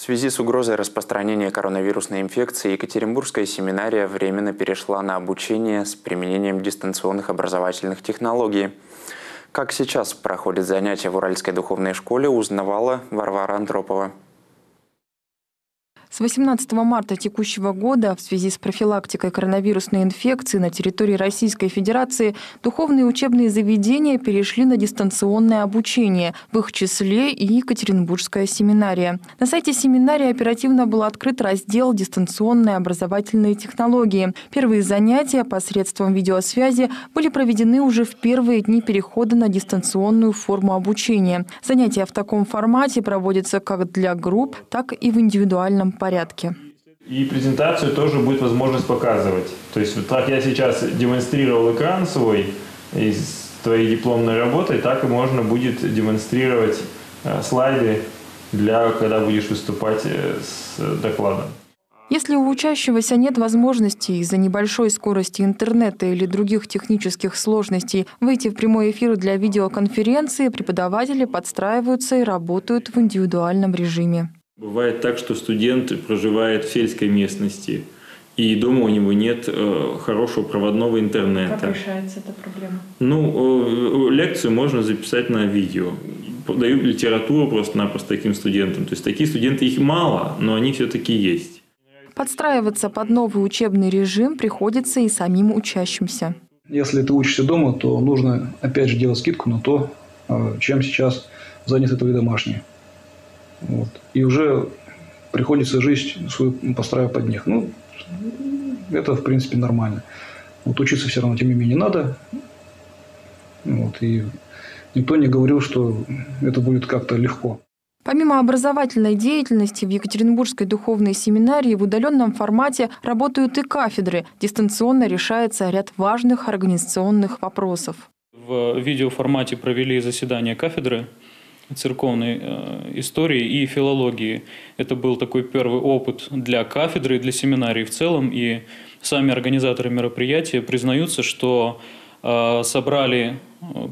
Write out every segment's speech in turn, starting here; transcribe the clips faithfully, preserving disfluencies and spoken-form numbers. В связи с угрозой распространения коронавирусной инфекции Екатеринбургская семинария временно перешла на обучение с применением дистанционных образовательных технологий. Как сейчас проходят занятия в Уральской духовной школе, узнавала Варвара Антропова. С восемнадцатого марта текущего года в связи с профилактикой коронавирусной инфекции на территории Российской Федерации духовные учебные заведения перешли на дистанционное обучение, в их числе и Екатеринбургская семинария. На сайте семинарии оперативно был открыт раздел «Дистанционные образовательные технологии». Первые занятия посредством видеосвязи были проведены уже в первые дни перехода на дистанционную форму обучения. Занятия в таком формате проводятся как для групп, так и в индивидуальном порядке. порядке. И презентацию тоже будет возможность показывать. То есть вот так я сейчас демонстрировал экран свой из твоей дипломной работы, так и можно будет демонстрировать слайды, для, когда будешь выступать с докладом. Если у учащегося нет возможности из-за небольшой скорости интернета или других технических сложностей выйти в прямой эфир для видеоконференции, преподаватели подстраиваются и работают в индивидуальном режиме. Бывает так, что студент проживает в сельской местности, и дома у него нет хорошего проводного интернета. Как решается эта проблема? Ну, лекцию можно записать на видео. Дают литературу просто-напросто таким студентам. То есть такие студенты, их мало, но они все-таки есть. Подстраиваться под новый учебный режим приходится и самим учащимся. Если ты учишься дома, то нужно опять же делать скидку на то, чем сейчас заняты твои домашние. Вот. И уже приходится жизнь свою постраивать под них. Ну, это, в принципе, нормально. Вот учиться все равно, тем не менее, надо. Вот. И никто не говорил, что это будет как-то легко. Помимо образовательной деятельности, в Екатеринбургской духовной семинарии в удаленном формате работают и кафедры. Дистанционно решается ряд важных организационных вопросов. В видеоформате провели заседание кафедры церковной истории и филологии. Это был такой первый опыт для кафедры и для семинарии в целом. И сами организаторы мероприятия признаются, что собрали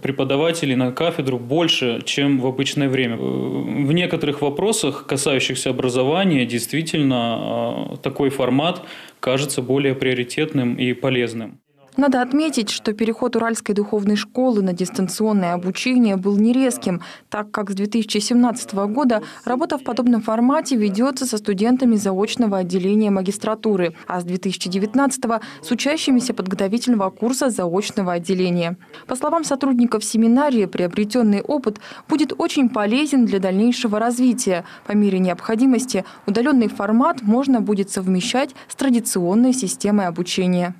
преподавателей на кафедру больше, чем в обычное время. В некоторых вопросах, касающихся образования, действительно такой формат кажется более приоритетным и полезным. Надо отметить, что переход Уральской духовной школы на дистанционное обучение был нерезким, так как с две тысячи семнадцатого года работа в подобном формате ведется со студентами заочного отделения магистратуры, а с две тысячи девятнадцатого – с учащимися подготовительного курса заочного отделения. По словам сотрудников семинарии, приобретенный опыт будет очень полезен для дальнейшего развития. По мере необходимости удаленный формат можно будет совмещать с традиционной системой обучения.